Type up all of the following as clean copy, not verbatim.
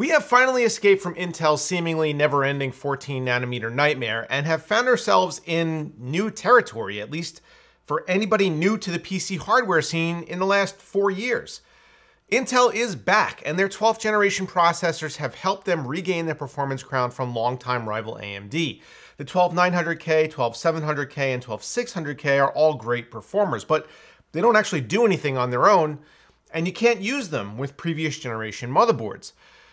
We have finally escaped from Intel's seemingly never-ending 14-nanometer nightmare and have found ourselves in new territory, at least for anybody new to the PC hardware scene in the last 4 years. Intel is back, and their 12th generation processors have helped them regain their performance crown from longtime rival AMD. The 12900K, 12700K, and 12600K are all great performers, but they don't actually do anything on their own, and you can't use them with previous generation motherboards.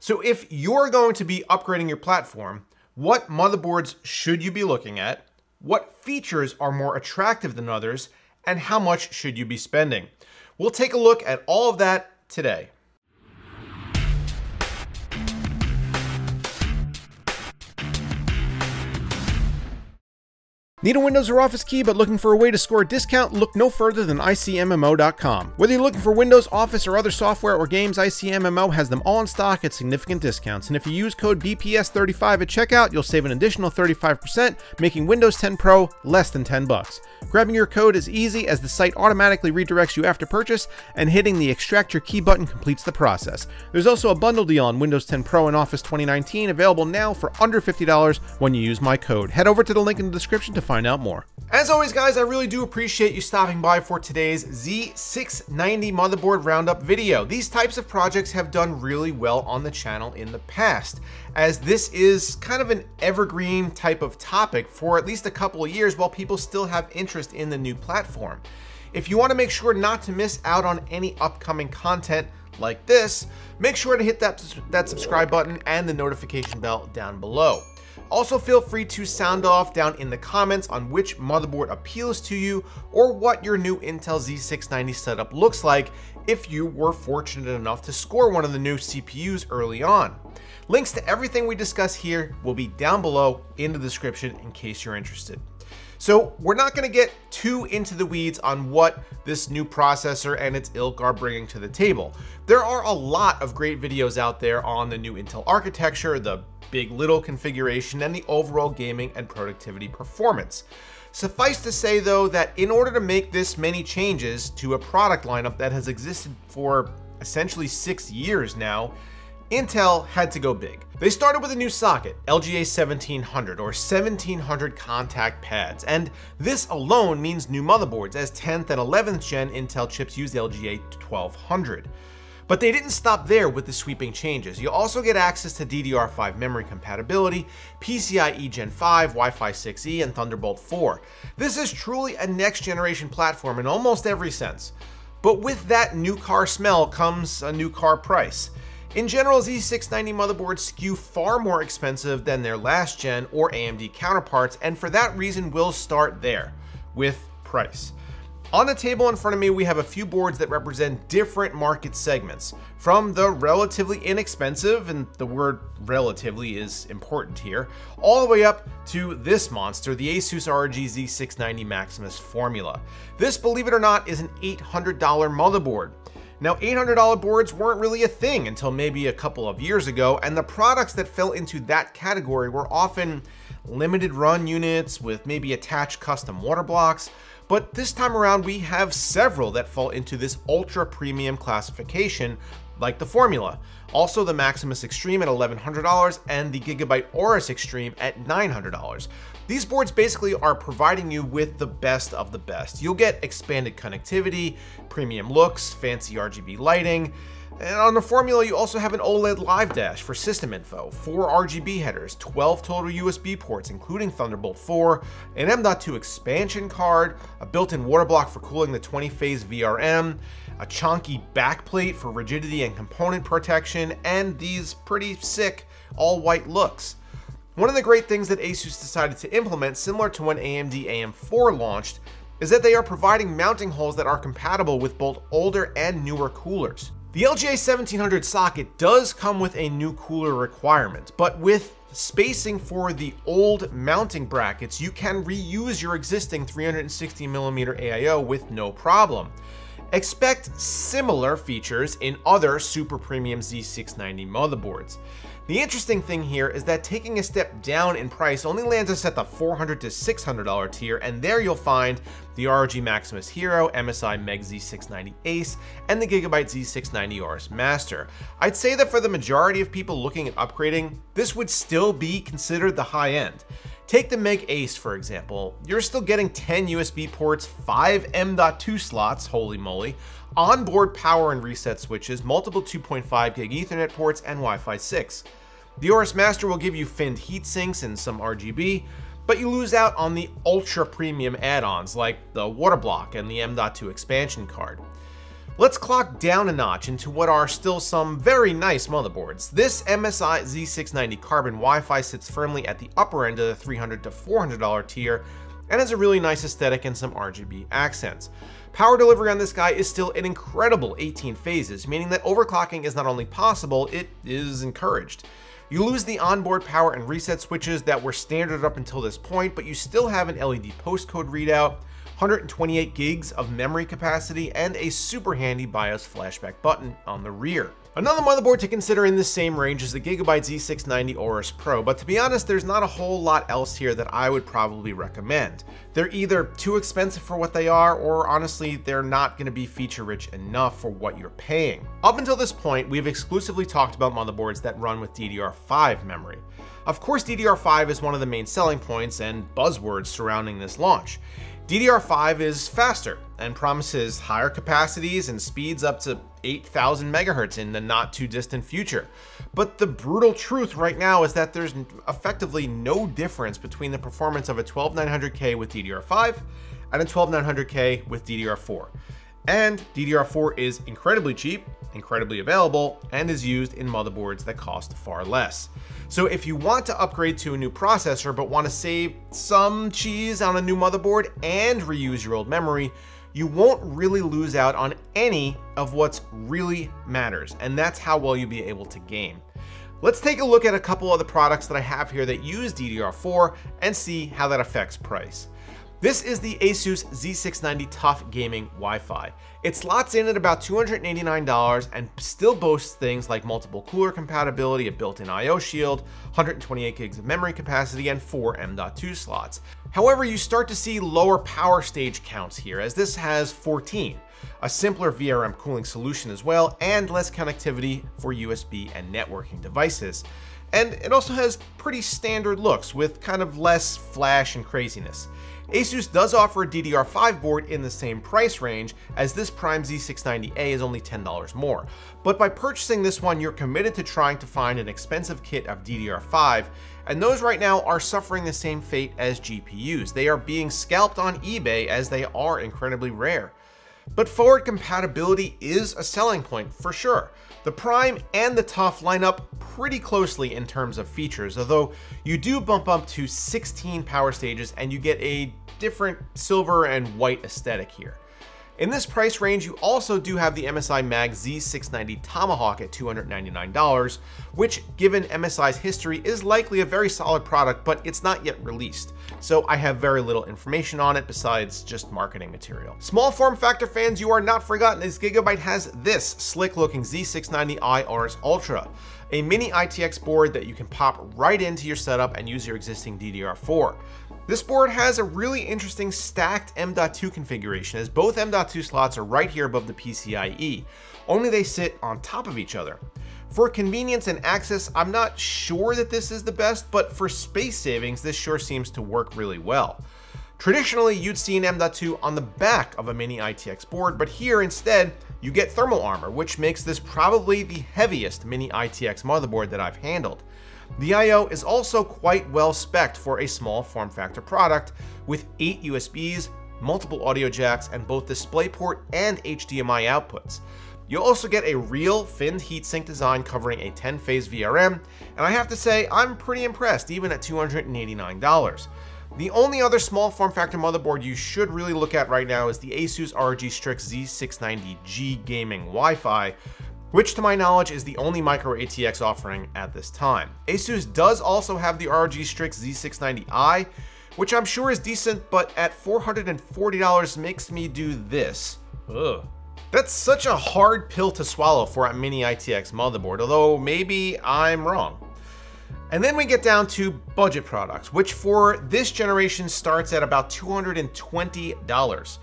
So if you're going to be upgrading your platform, what motherboards should you be looking at? What features are more attractive than others? And how much should you be spending? We'll take a look at all of that today. Need a Windows or Office key but looking for a way to score a discount? Look no further than ICMMO.com. Whether you're looking for Windows, Office, or other software or games, ICMMO has them all in stock at significant discounts. And if you use code BPS35 at checkout, you'll save an additional 35%, making Windows 10 Pro less than $10. Grabbing your code is easy as the site automatically redirects you after purchase, and hitting the Extract Your Key button completes the process. There's also a bundle deal on Windows 10 Pro and Office 2019 available now for under $50 when you use my code. Head over to the link in the description to find out more. As always, guys, I really do appreciate you stopping by for today's Z690 motherboard roundup video. These types of projects have done really well on the channel in the past, as this is kind of an evergreen type of topic for at least a couple of years while people still have interest in the new platform. If you want to make sure not to miss out on any upcoming content like this, make sure to hit that subscribe button and the notification bell down below. Also, feel free to sound off down in the comments on which motherboard appeals to you or what your new Intel Z690 setup looks like if you were fortunate enough to score one of the new CPUs early on. Links to everything we discuss here will be down below in the description in case you're interested. So we're not going to get too into the weeds on what this new processor and its ilk are bringing to the table. There are a lot of great videos out there on the new Intel architecture, the big little configuration, and the overall gaming and productivity performance. Suffice to say, though, that in order to make this many changes to a product lineup that has existed for essentially 6 years now, Intel had to go big. They started with a new socket, LGA 1700 or 1700 contact pads, and this alone means new motherboards, as 10th and 11th gen Intel chips used LGA 1200. But they didn't stop there with the sweeping changes. You also get access to DDR5 memory compatibility, PCIe Gen 5, Wi-Fi 6E, and Thunderbolt 4. This is truly a next generation platform in almost every sense. But with that new car smell comes a new car price. In general, Z690 motherboards skew far more expensive than their last gen or AMD counterparts, and for that reason, we'll start there with price. On the table in front of me, we have a few boards that represent different market segments, from the relatively inexpensive, and the word relatively is important here, all the way up to this monster, the ASUS ROG Z690 Maximus Formula. This, believe it or not, is an $800 motherboard. Now, $800 boards weren't really a thing until maybe a couple of years ago, and the products that fell into that category were often limited run units with maybe attached custom water blocks, but this time around we have several that fall into this ultra premium classification, like the Formula, also the Maximus Extreme at $1,100 and the Gigabyte Aorus Extreme at $900. These boards basically are providing you with the best of the best. You'll get expanded connectivity, premium looks, fancy RGB lighting, and on the Formula you also have an OLED live dash for system info, 4 RGB headers, 12 total USB ports including Thunderbolt 4, an M.2 expansion card, a built-in water block for cooling the 20-phase VRM, a chunky backplate for rigidity and component protection, and these pretty sick all-white looks. One of the great things that ASUS decided to implement, similar to when AMD AM4 launched, is that they are providing mounting holes that are compatible with both older and newer coolers. The LGA 1700 socket does come with a new cooler requirement, but with spacing for the old mounting brackets, you can reuse your existing 360mm AIO with no problem. Expect similar features in other super premium Z690 motherboards. The interesting thing here is that taking a step down in price only lands us at the $400 to $600 tier, and there you'll find the ROG Maximus Hero, MSI MEG Z690 ACE, and the Gigabyte Z690 Aorus Master. I'd say that for the majority of people looking at upgrading, this would still be considered the high end. Take the MEG ACE, for example. You're still getting 10 USB ports, 5 M.2 slots, holy moly, onboard power and reset switches, multiple 2.5 gig Ethernet ports, and Wi-Fi 6. The Aorus Master will give you finned heat sinks and some RGB, but you lose out on the ultra premium add-ons like the water block and the M.2 expansion card. Let's clock down a notch into what are still some very nice motherboards. This MSI Z690 Carbon Wi-Fi sits firmly at the upper end of the $300 to $400 tier and has a really nice aesthetic and some RGB accents. Power delivery on this guy is still an incredible 18 phases, meaning that overclocking is not only possible, it is encouraged. You lose the onboard power and reset switches that were standard up until this point, but you still have an LED postcode readout, 128 gigs of memory capacity, and a super handy BIOS flashback button on the rear. Another motherboard to consider in the same range is the Gigabyte Z690 Aorus Pro, but to be honest, there's not a whole lot else here that I would probably recommend. They're either too expensive for what they are, or honestly, they're not gonna be feature-rich enough for what you're paying. Up until this point, we've exclusively talked about motherboards that run with DDR5 memory. Of course, DDR5 is one of the main selling points and buzzwords surrounding this launch. DDR5 is faster and promises higher capacities and speeds up to 8,000 megahertz in the not too distant future. But the brutal truth right now is that there's effectively no difference between the performance of a 12900K with DDR5 and a 12900K with DDR4. And DDR4 is incredibly cheap, incredibly available, and is used in motherboards that cost far less. So if you want to upgrade to a new processor but want to save some cheese on a new motherboard and reuse your old memory, you won't really lose out on any of what really matters, and that's how well you'll be able to game. Let's take a look at a couple other products that I have here that use DDR4 and see how that affects price. This is the ASUS Z690 TUF Gaming Wi-Fi. It slots in at about $289 and still boasts things like multiple cooler compatibility, a built-in I/O shield, 128 gigs of memory capacity, and 4 M.2 slots. However, you start to see lower power stage counts here, as this has 14, a simpler VRM cooling solution as well, and less connectivity for USB and networking devices. And it also has pretty standard looks with kind of less flash and craziness. ASUS does offer a DDR5 board in the same price range, as this Prime Z690A is only $10 more. But by purchasing this one, you're committed to trying to find an expensive kit of DDR5, and those right now are suffering the same fate as GPUs. They are being scalped on eBay as they are incredibly rare. But forward compatibility is a selling point for sure. The Prime and the TUF line up pretty closely in terms of features, although you do bump up to 16 power stages and you get a different silver and white aesthetic here. In this price range, you also do have the MSI Mag Z690 Tomahawk at $299, which, given MSI's history, is likely a very solid product, but it's not yet released. So I have very little information on it besides just marketing material. Small form factor fans, you are not forgotten, as Gigabyte has this slick looking Z690i Aorus Ultra, a mini ITX board that you can pop right into your setup and use your existing DDR4. This board has a really interesting stacked M.2 configuration, as both M.2 slots are right here above the PCIe, only they sit on top of each other. For convenience and access, I'm not sure that this is the best, but for space savings, this sure seems to work really well. Traditionally, you'd see an M.2 on the back of a mini ITX board, but here instead, you get thermal armor, which makes this probably the heaviest mini ITX motherboard that I've handled. The I/O is also quite well spec'd for a small form factor product, with 8 USBs, multiple audio jacks, and both DisplayPort and HDMI outputs. You'll also get a real finned heatsink design covering a 10-phase VRM, and I have to say, I'm pretty impressed, even at $289. The only other small form factor motherboard you should really look at right now is the ASUS ROG Strix Z690G Gaming Wi-Fi, which to my knowledge is the only micro ATX offering at this time. ASUS does also have the ROG Strix Z690i, which I'm sure is decent, but at $440 makes me do this. Ugh. That's such a hard pill to swallow for a mini ITX motherboard, although maybe I'm wrong. And then we get down to budget products, which for this generation starts at about $220.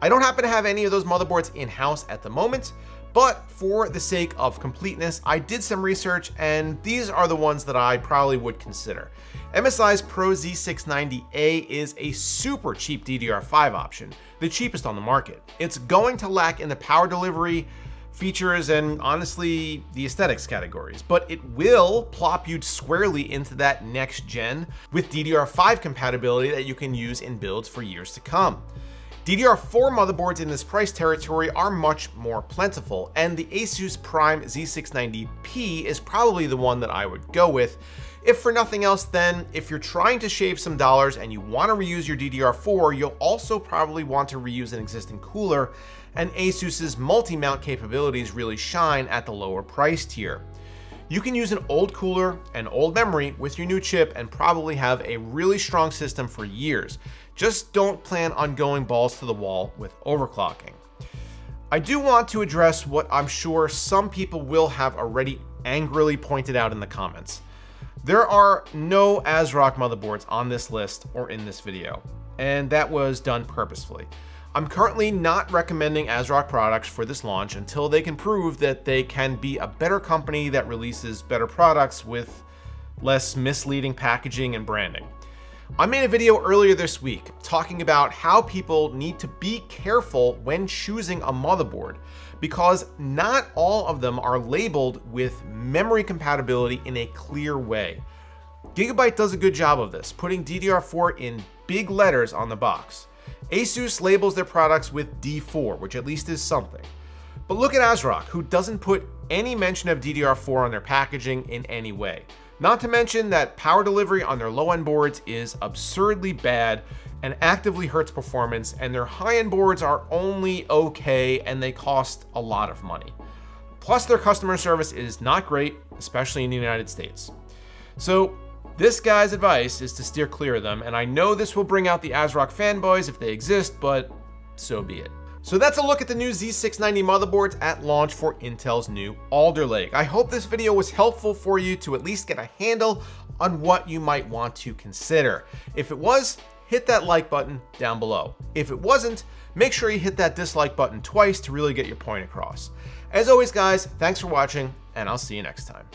I don't happen to have any of those motherboards in-house at the moment, but for the sake of completeness, I did some research and these are the ones that I probably would consider. MSI's Pro Z690A is a super cheap DDR5 option, the cheapest on the market. It's going to lack in the power delivery, features, and honestly, the aesthetics categories, but it will plop you squarely into that next gen with DDR5 compatibility that you can use in builds for years to come. DDR4 motherboards in this price territory are much more plentiful, and the ASUS Prime Z690P is probably the one that I would go with. If for nothing else, then if you're trying to shave some dollars and you want to reuse your DDR4, you'll also probably want to reuse an existing cooler, and ASUS's multi-mount capabilities really shine at the lower price tier. You can use an old cooler and old memory with your new chip and probably have a really strong system for years. Just don't plan on going balls to the wall with overclocking. I do want to address what I'm sure some people will have already angrily pointed out in the comments. There are no ASRock motherboards on this list or in this video, and that was done purposefully. I'm currently not recommending ASRock products for this launch until they can prove that they can be a better company that releases better products with less misleading packaging and branding. I made a video earlier this week talking about how people need to be careful when choosing a motherboard because not all of them are labeled with memory compatibility in a clear way. Gigabyte does a good job of this, putting DDR4 in big letters on the box. ASUS labels their products with D4, which at least is something. But look at ASRock, who doesn't put any mention of DDR4 on their packaging in any way. Not to mention that power delivery on their low-end boards is absurdly bad and actively hurts performance, and their high-end boards are only okay and they cost a lot of money. Plus, their customer service is not great, especially in the United States. So this guy's advice is to steer clear of them, and I know this will bring out the ASRock fanboys if they exist, but so be it. So that's a look at the new Z690 motherboards at launch for Intel's new Alder Lake. I hope this video was helpful for you to at least get a handle on what you might want to consider. If it was, hit that like button down below. If it wasn't, make sure you hit that dislike button twice to really get your point across. As always, guys, thanks for watching, and I'll see you next time.